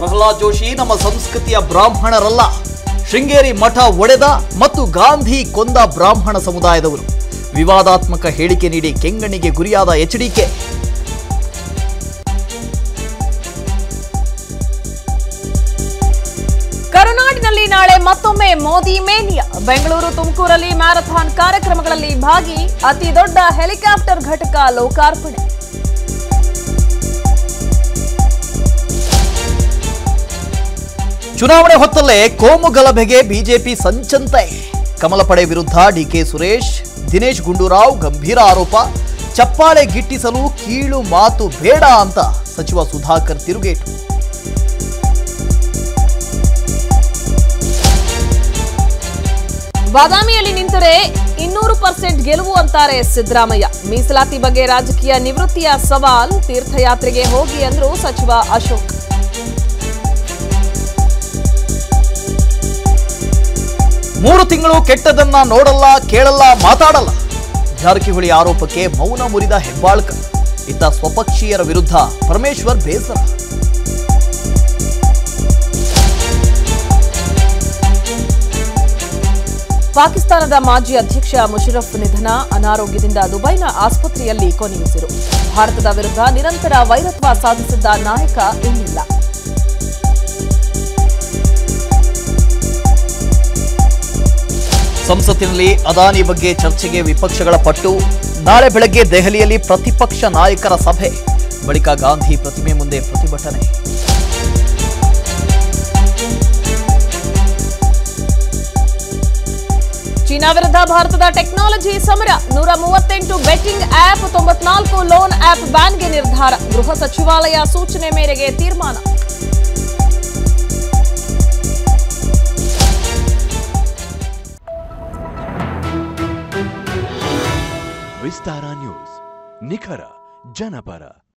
ಪ್ರಹ್ಲಾದ್ ಜೋಶಿ ನಮ್ಮ ಸಂಸ್ಕೃತಿಯ ಬ್ರಾಹ್ಮಣರಲ್ಲ. ಶೃಂಗೇರಿ ಮಠ ಒಡೆದ ಮತ್ತು ಗಾಂಧಿ ಕೊಂದ ಬ್ರಾಹ್ಮಣ ಸಮುದಾಯದವರು. ವಿವಾದಾತ್ಮಕ ಹೇಳಿಕೆ ನೀಡಿ ಕೆಂಗಣ್ಣಿಗೆ ಗುರಿಯಾದ ಎಚ್ಡಿಕೆ. ಕರುನಾಡಿನಲ್ಲಿ ನಾಳೆ ಮತ್ತೊಮ್ಮೆ ಮೋದಿ ಮೇನಿಯಾ. ಬೆಂಗಳೂರು ತುಮಕೂರಲ್ಲಿ ಮ್ಯಾರಥಾನ್ ಕಾರ್ಯಕ್ರಮಗಳಲ್ಲಿ ಭಾಗಿ. ಅತಿ ದೊಡ್ಡ ಹೆಲಿಕಾಪ್ಟರ್ ಘಟಕ ಲೋಕಾರ್ಪಣೆ. ಚುನಾವಣೆ ಹೊತ್ತಲ್ಲೇ ಕೋಮು ಗಲಭೆಗೆ ಬಿಜೆಪಿ ಸಂಚಂತೆ. ಕಮಲಪಡೆ ವಿರುದ್ಧ ಡಿಕೆ ಸುರೇಶ್, ದಿನೇಶ್ ಗುಂಡೂರಾವ್ ಗಂಭೀರ ಆರೋಪ. ಚಪ್ಪಾಳೆ ಗಿಟ್ಟಿಸಲು ಕೀಳು ಮಾತು ಬೇಡ ಅಂತ ಸಚಿವ ಸುಧಾಕರ್ ತಿರುಗೇಟು. ಬಾದಾಮಿಯಲ್ಲಿ ನಿಂತರೆ 200% ಗೆಲುವು ಅಂತಾರೆ ಸಿದ್ದರಾಮಯ್ಯ. ಮೀಸಲಾತಿ ಬಗ್ಗೆ ರಾಜಕೀಯ ನಿವೃತ್ತಿಯ ಸವಾಲ್. ತೀರ್ಥಯಾತ್ರೆಗೆ ಹೋಗಿ ಅಂದ್ರು ಸಚಿವ ಅಶೋಕ್. ಮೂರು ತಿಂಗಳು ಕೆಟ್ಟದನ್ನ ನೋಡಲ್ಲ, ಕೇಳಲ್ಲ, ಮಾತಾಡಲ್ಲ. ಜಾರಕಿಹೊಳಿ ಆರೋಪಕ್ಕೆ ಮೌನ ಮುರಿದ ಹೆಬ್ಬಾಳ್ಕ. ಇತ್ತ ಸ್ವಪಕ್ಷೀಯರ ವಿರುದ್ಧ ಪರಮೇಶ್ವರ್ ಬೇಸರ. ಪಾಕಿಸ್ತಾನದ ಮಾಜಿ ಅಧ್ಯಕ್ಷ ಮುಶರ್ರಫ್ ನಿಧನ. ಅನಾರೋಗ್ಯದಿಂದ ದುಬೈನ ಆಸ್ಪತ್ರೆಯಲ್ಲಿ ಕೊನೆಯುಸಿರು. ಭಾರತದ ವಿರುದ್ಧ ನಿರಂತರ ವೈರತ್ವ ಸಾಧಿಸಿದ್ದ ನಾಯಕ ಇನ್ನಿಲ್ಲ. ಸಂಸತ್ತಿನಲ್ಲಿ ಅದಾನಿ ಬಗ್ಗೆ ಚರ್ಚೆಗೆ ವಿಪಕ್ಷಗಳ ಪಟ್ಟು. ನಾಳೆ ಬೆಳಗ್ಗೆ ದೆಹಲಿಯಲ್ಲಿ ಪ್ರತಿಪಕ್ಷ ನಾಯಕರ ಸಭೆ. ಬಳಿಕ ಗಾಂಧಿ ಪ್ರತಿಮೆ ಮುಂದೆ ಪ್ರತಿಭಟನೆ. ಚೀನಾ ವಿರುದ್ಧ ಭಾರತದ ಟೆಕ್ನಾಲಜಿ ಸಮರ. 138 ಬೆಟ್ಟಿಂಗ್ ಆಪ್, 94 ಲೋನ್ ಆಪ್ ಬ್ಯಾನ್ಗೆ ನಿರ್ಧಾರ. ಗೃಹ ಸಚಿವಾಲಯ ಸೂಚನೆ ಮೇರೆಗೆ ತೀರ್ಮಾನ. विस्तारा न्यूज, निखर जनपर.